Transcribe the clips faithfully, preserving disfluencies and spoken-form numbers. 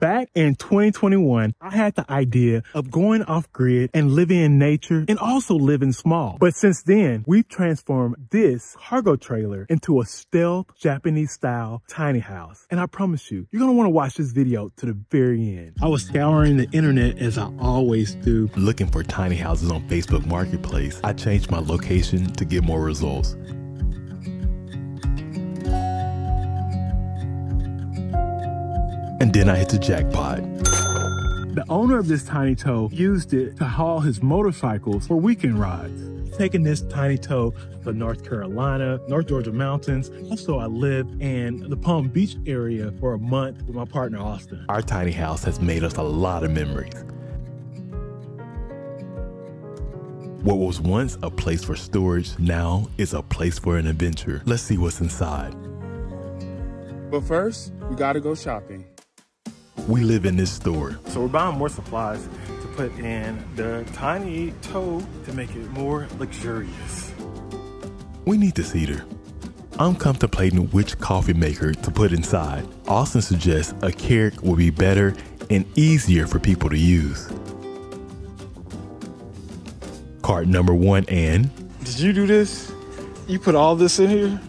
Back in twenty twenty-one, I had the idea of going off-grid and living in nature and also living small. But since then, we've transformed this cargo trailer into a stealth Japanese-style tiny house. And I promise you, you're going to want to watch this video to the very end. I was scouring the internet as I always do, looking for tiny houses on Facebook Marketplace. I changed my location to get more results. And then I hit the jackpot. The owner of this tiny tow used it to haul his motorcycles for weekend rides. He's taking this tiny tow to North Carolina, North Georgia mountains. Also, I lived in the Palm Beach area for a month with my partner, Austin. Our tiny house has made us a lot of memories. What was once a place for storage now is a place for an adventure. Let's see what's inside. But first, we gotta go shopping. We live in this store. So we're buying more supplies to put in the tiny tow to make it more luxurious. We need this heater. I'm contemplating which coffee maker to put inside. Austin suggests a Keurig would be better and easier for people to use. Cart number one and... Did you do this? You put all this in here?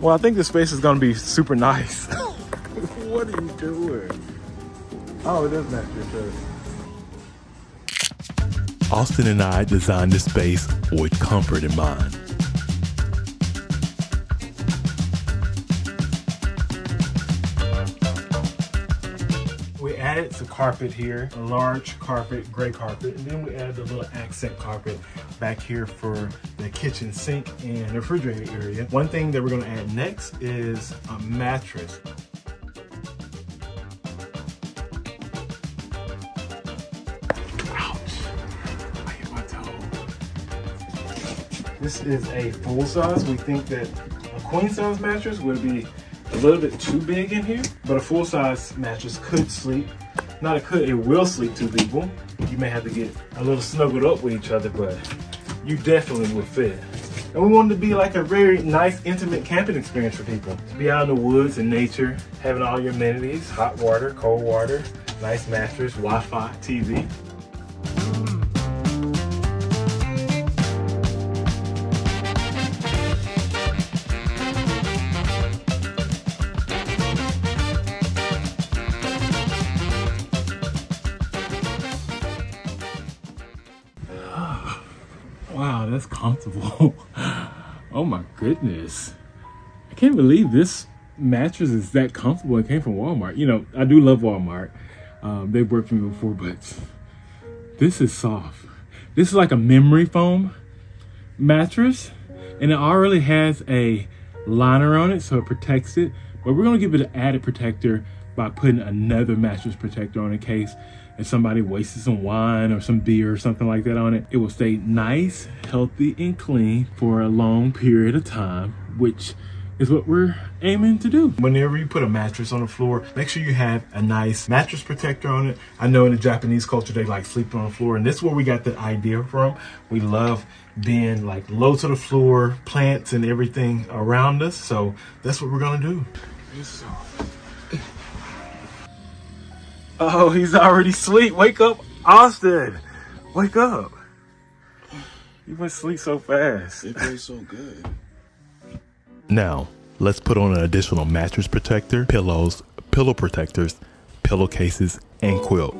Well, I think this space is gonna be super nice. What are you doing? Oh, it does match your shirt. Austin and I designed this space with comfort in mind. We added some carpet here, a large carpet, gray carpet, and then we added a little accent carpet back here for the kitchen sink and the refrigerator area. One thing that we're gonna add next is a mattress. This is a full size. We think that a queen size mattress would be a little bit too big in here, but a full size mattress could sleep. Not it could, it will sleep two people. You may have to get a little snuggled up with each other, but you definitely will fit. And we wanted to be like a very nice, intimate camping experience for people. To be out in the woods and nature, having all your amenities, hot water, cold water, nice mattress, Wi-Fi, T V. Wow, that's comfortable. Oh my goodness. I can't believe this mattress is that comfortable. It came from Walmart. You know, I do love Walmart. Um, they've worked for me before, but this is soft. This is like a memory foam mattress, and it already has a liner on it, so it protects it. But we're gonna give it an added protector by putting another mattress protector on in case if somebody wasted some wine or some beer or something like that on it. It will stay nice, healthy, and clean for a long period of time, which is what we're aiming to do. Whenever you put a mattress on the floor, make sure you have a nice mattress protector on it. I know in the Japanese culture, they like sleeping on the floor, and this is where we got the idea from. We love being like low to the floor, plants and everything around us. So that's what we're gonna do. Oh, he's already asleep. Wake up, Austin. Wake up. You went to sleep so fast. It feels so good. Now, let's put on an additional mattress protector, pillows, pillow protectors, pillowcases, and quilt.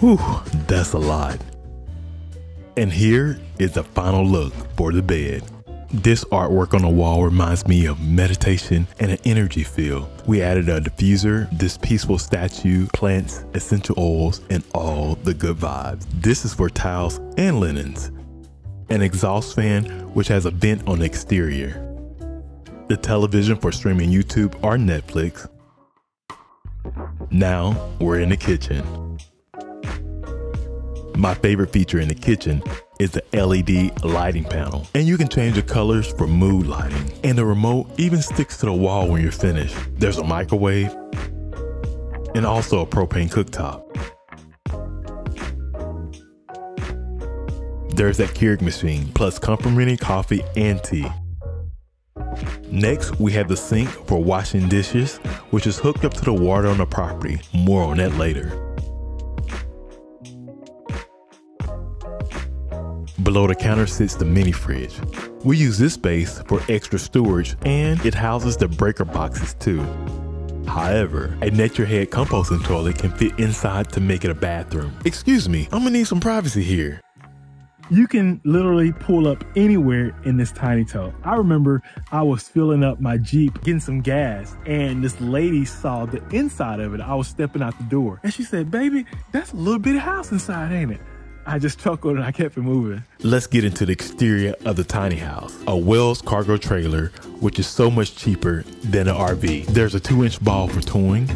Whew, that's a lot. And here is the final look for the bed. This artwork on the wall reminds me of meditation and an energy feel. We added a diffuser, this peaceful statue, plants, essential oils, and all the good vibes. This is for towels and linens. An exhaust fan, which has a vent on the exterior. The television for streaming YouTube or Netflix. Now we're in the kitchen. My favorite feature in the kitchen is the L E D lighting panel. And you can change the colors for mood lighting. And the remote even sticks to the wall when you're finished. There's a microwave and also a propane cooktop. there's that Keurig machine, plus complimentary coffee and tea. Next, we have the sink for washing dishes, which is hooked up to the water on the property. More on that later. Below the counter sits the mini fridge. We use this space for extra storage, and it houses the breaker boxes too. However, a Nature Head composting toilet can fit inside to make it a bathroom. Excuse me, I'm gonna need some privacy here. You can literally pull up anywhere in this tiny tub. I remember I was filling up my Jeep, getting some gas, and this lady saw the inside of it. I was stepping out the door and she said, "Baby, that's a little bit of house inside, ain't it?" I just chuckled and I kept it moving. Let's get into the exterior of the tiny house. A Wells cargo trailer, which is so much cheaper than an R V. There's a two inch ball for towing.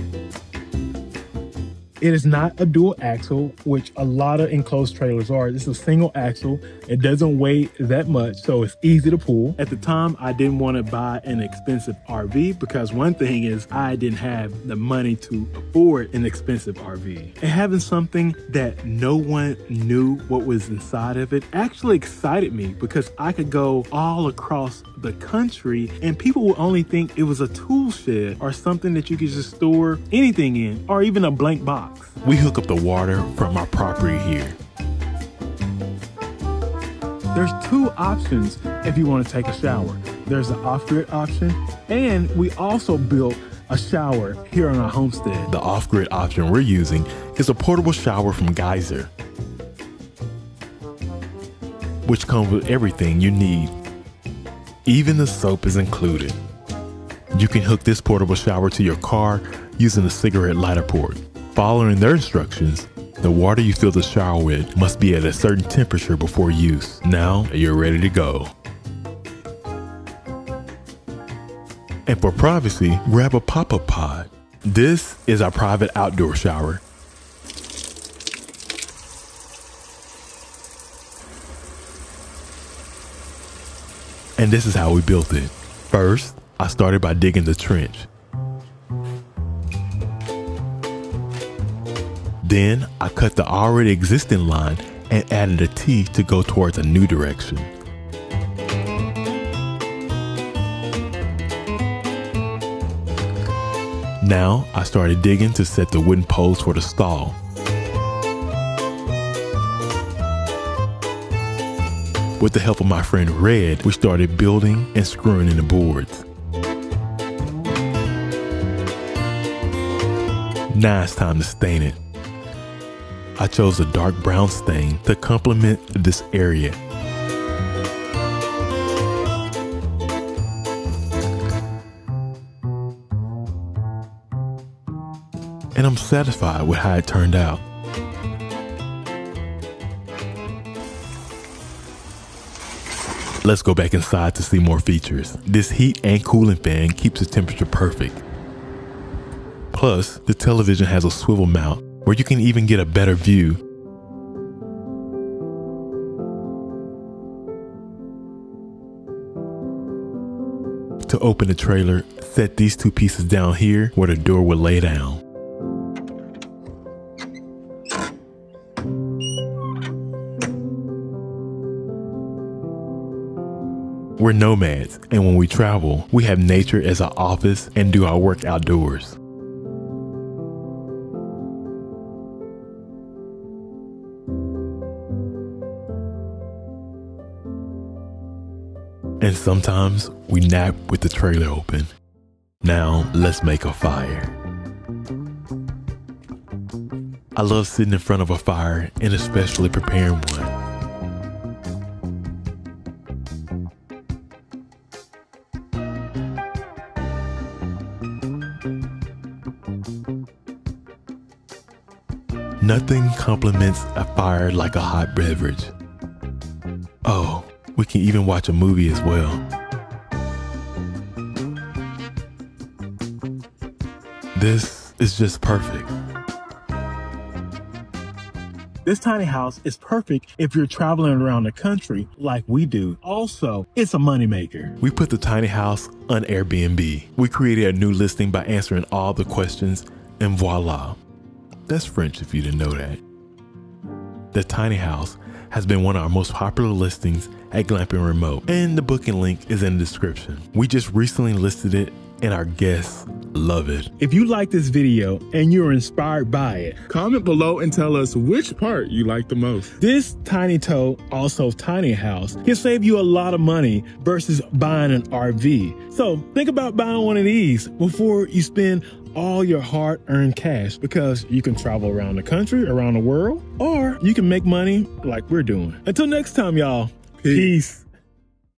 It is not a dual axle, which a lot of enclosed trailers are. This is a single axle. It doesn't weigh that much, so it's easy to pull. At the time, I didn't want to buy an expensive R V because one thing is I didn't have the money to afford an expensive R V. And having something that no one knew what was inside of it actually excited me because I could go all across the country and people would only think it was a tool shed or something that you could just store anything in, or even a blank box. We hook up the water from our property here. There's two options if you want to take a shower. There's an off-grid option, and we also built a shower here on our homestead. The off-grid option we're using is a portable shower from Geyser, which comes with everything you need. Even the soap is included. You can hook this portable shower to your car using the cigarette lighter port. Following their instructions, the water you fill the shower with must be at a certain temperature before use. Now you're ready to go. And for privacy, grab a pop-up pod. This is our private outdoor shower. And this is how we built it. First, I started by digging the trench. Then I cut the already existing line and added a T to go towards a new direction. Now I started digging to set the wooden poles for the stall. With the help of my friend Red, we started building and screwing in the boards. Now it's time to stain it. I chose a dark brown stain to complement this area. And I'm satisfied with how it turned out. Let's go back inside to see more features. This heat and cooling fan keeps the temperature perfect. Plus, the television has a swivel mount where you can even get a better view. To open the trailer, set these two pieces down here where the door will lay down. We're nomads, and when we travel, we have nature as our office and do our work outdoors. And sometimes we nap with the trailer open. Now let's make a fire. I love sitting in front of a fire and especially preparing one. Nothing complements a fire like a hot beverage. Oh, we can even watch a movie as well. This is just perfect. This tiny house is perfect if you're traveling around the country like we do. Also, it's a moneymaker. We put the tiny house on Airbnb. We created a new listing by answering all the questions, and voila. That's French if you didn't know that. The tiny house has been one of our most popular listings at Glamping Remote, and the booking link is in the description. We just recently listed it and our guests love it. If you like this video and you're inspired by it, comment below and tell us which part you like the most. This tiny tote, also tiny house, can save you a lot of money versus buying an R V. So think about buying one of these before you spend all your hard-earned cash, because you can travel around the country, around the world, or you can make money like we're doing. Until next time, y'all. Peace. Peace.